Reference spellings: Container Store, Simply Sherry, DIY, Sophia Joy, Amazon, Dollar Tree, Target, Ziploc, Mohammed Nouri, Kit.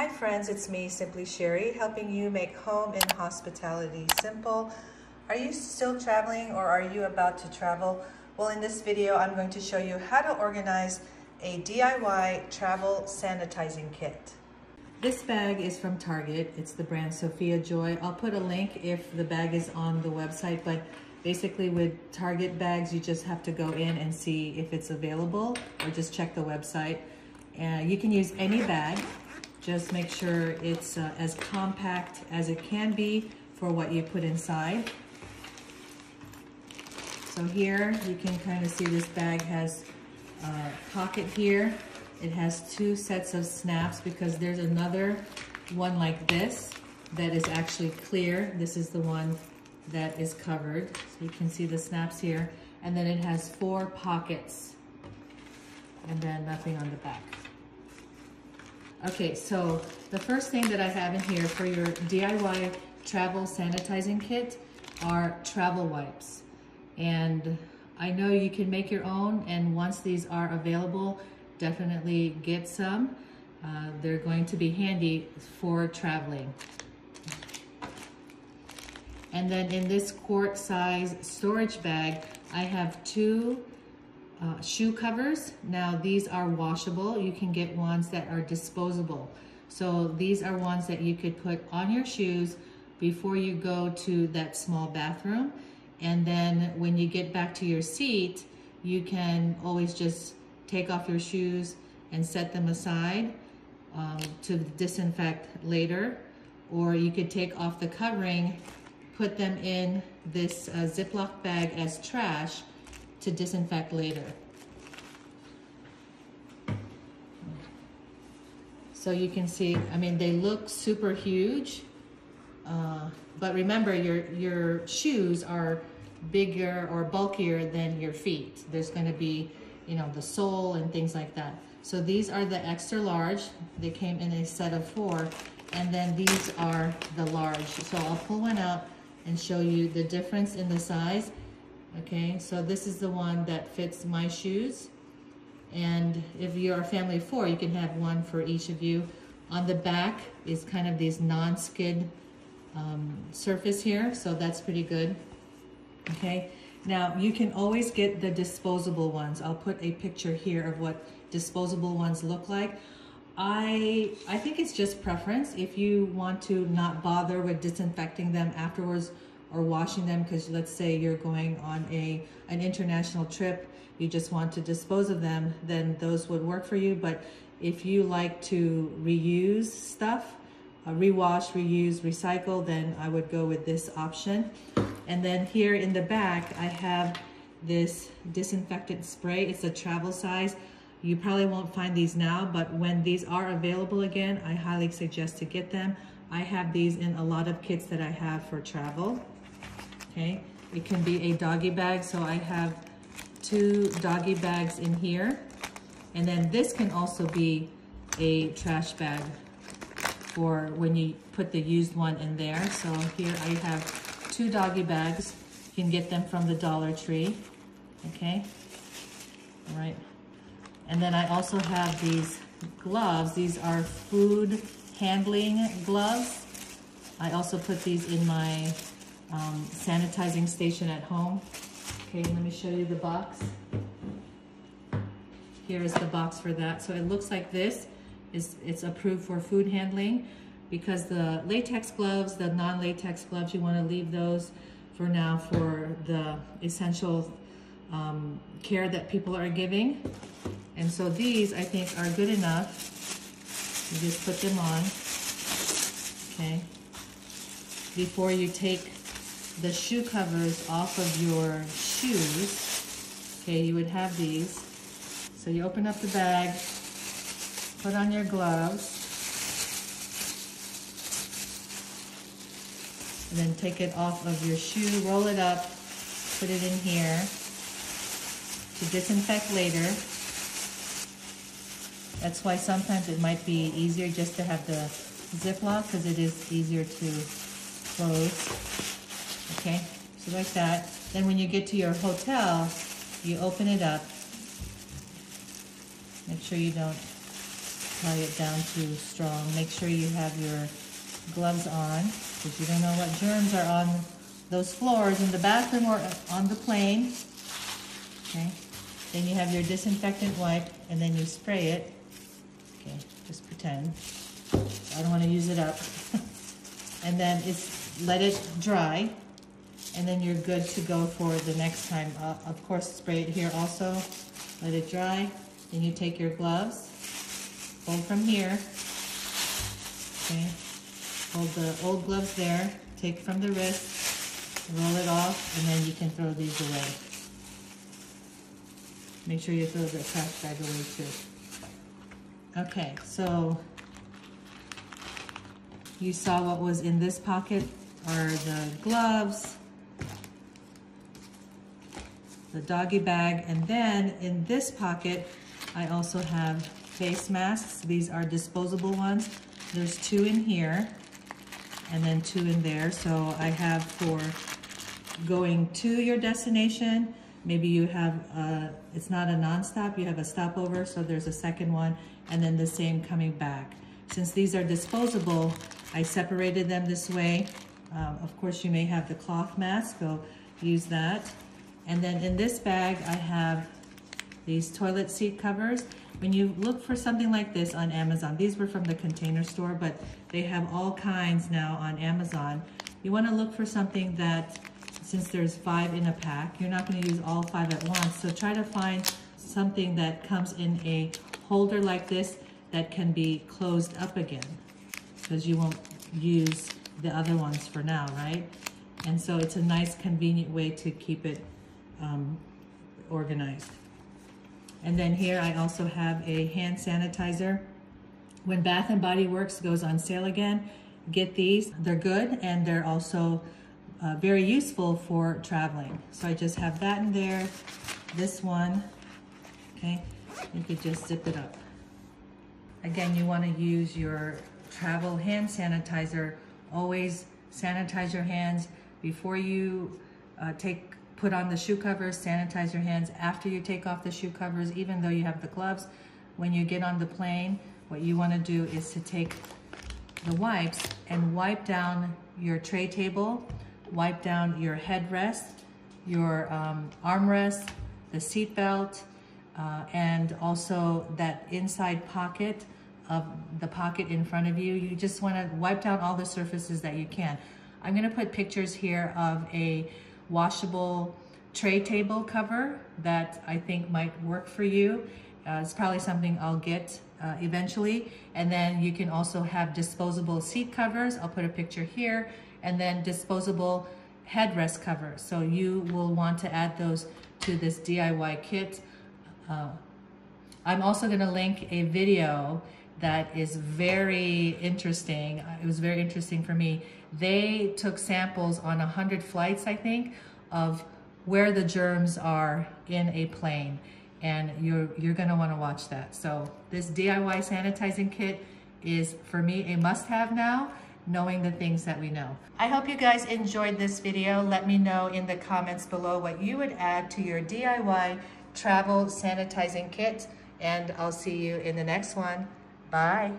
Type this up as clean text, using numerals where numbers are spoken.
Hi friends, it's me, Simply Sherry, helping you make home and hospitality simple. Are you still traveling or are you about to travel? Well, in this video, I'm going to show you how to organize a DIY travel sanitizing kit. This bag is from Target. It's the brand Sophia Joy. I'll put a link if the bag is on the website, but basically with Target bags, you just have to go in and see if it's available or just check the website. You can use any bag. Just make sure it's as compact as it can be for what you put inside. So here you can kind of see this bag has a pocket here. It has two sets of snaps because there's another one like this that is actually clear. This is the one that is covered. So you can see the snaps here. And then it has four pockets and then nothing on the back. Okay, so the first thing that I have in here for your DIY travel sanitizing kit are travel wipes. And I know you can make your own, and once these are available, definitely get some. They're going to be handy for traveling. And then in this quart size storage bag, I have two shoe covers. Now these are washable. You can get ones that are disposable. So these are ones that you could put on your shoes before you go to that small bathroom. And then when you get back to your seat, you can always just take off your shoes and set them aside to disinfect later. Or you could take off the covering, put them in this Ziploc bag as trash to disinfect later. So you can see, I mean, they look super huge, but remember your shoes are bigger or bulkier than your feet. There's gonna be, you know, the sole and things like that. So these are the extra large. They came in a set of four, and then these are the large. So I'll pull one out and show you the difference in the size. Okay, so this is the one that fits my shoes. And if you're a family of four, you can have one for each of you. On the back is kind of these non-skid surface here, so that's pretty good. Okay, now you can always get the disposable ones. I'll put a picture here of what disposable ones look like. I think it's just preference if you want to not bother with disinfecting them afterwards or washing them, because let's say you're going on an international trip, you just want to dispose of them, then those would work for you. But if you like to reuse stuff, rewash, reuse, recycle, then I would go with this option. And then here in the back, I have this disinfectant spray. It's a travel size. You probably won't find these now, but when these are available again, I highly suggest to get them. I have these in a lot of kits that I have for travel. Okay, it can be a doggy bag, so I have two doggy bags in here. And then this can also be a trash bag for when you put the used one in there. So here I have two doggy bags. You can get them from the Dollar Tree. Okay, all right. And then I also have these gloves. These are food handling gloves. I also put these in my sanitizing station at home. Okay, let me show you the box. Here is the box for that. So it looks like this. It's approved for food handling, because the latex gloves, the non-latex gloves, you want to leave those for now for the essential care that people are giving. And so these, I think, are good enough. You just put them on, okay, before you take the shoe covers off of your shoes. Okay, you would have these. So you open up the bag, put on your gloves, and then take it off of your shoe, roll it up, put it in here to disinfect later. That's why sometimes it might be easier just to have the Ziploc, because it is easier to close. Okay, so like that. Then when you get to your hotel, you open it up. Make sure you don't apply it down too strong. Make sure you have your gloves on, because you don't know what germs are on those floors in the bathroom or on the plane. Okay. Then you have your disinfectant wipe, and then you spray it. Okay, just pretend. I don't want to use it up. And then it's, let it dry, and then you're good to go for the next time. Of course, spray it here also. Let it dry. Then you take your gloves, fold from here. Okay, hold the old gloves there. Take from the wrist, roll it off, and then you can throw these away. Make sure you throw the trash bag away too. Okay, so you saw what was in this pocket are the gloves, the doggy bag, and then in this pocket, I also have face masks. These are disposable ones. There's two in here, and then two in there. So I have for going to your destination. Maybe you have, it's not a non-stop, you have a stopover, so there's a second one, and then the same coming back. Since these are disposable, I separated them this way. Of course, you may have the cloth mask, so use that. And then in this bag, I have these toilet seat covers. When you look for something like this on Amazon, these were from the Container Store, but they have all kinds now on Amazon. You wanna look for something that, since there's 5 in a pack, you're not going to use all 5 at once. So try to find something that comes in a holder like this that can be closed up again, because you won't use the other ones for now, right? And so it's a nice convenient way to keep it organized. And then here I also have a hand sanitizer. When Bath & Body Works goes on sale again, get these. They're good, and they're also very useful for traveling. So I just have that in there, this one, okay? You could just zip it up. Again, you want to use your travel hand sanitizer. Always sanitize your hands before you put on the shoe covers. Sanitize your hands after you take off the shoe covers, even though you have the gloves. When you get on the plane, what you want to do is to take the wipes and wipe down your tray table, wipe down your headrest, your armrest, the seat belt, and also that inside pocket of the pocket in front of you. You just want to wipe down all the surfaces that you can. I'm going to put pictures here of a washable tray table cover that I think might work for you. It's probably something I'll get eventually. And then you can also have disposable seat covers. I'll put a picture here. And then disposable headrest covers. So you will want to add those to this DIY kit. I'm also going to link a video that is very interesting. It was very interesting for me. They took samples on 100 flights, I think, of where the germs are in a plane. And you're going to want to watch that. So this DIY sanitizing kit is, for me, a must-have now, knowing the things that we know. I hope you guys enjoyed this video. Let me know in the comments below what you would add to your DIY travel sanitizing kit, and I'll see you in the next one. Bye.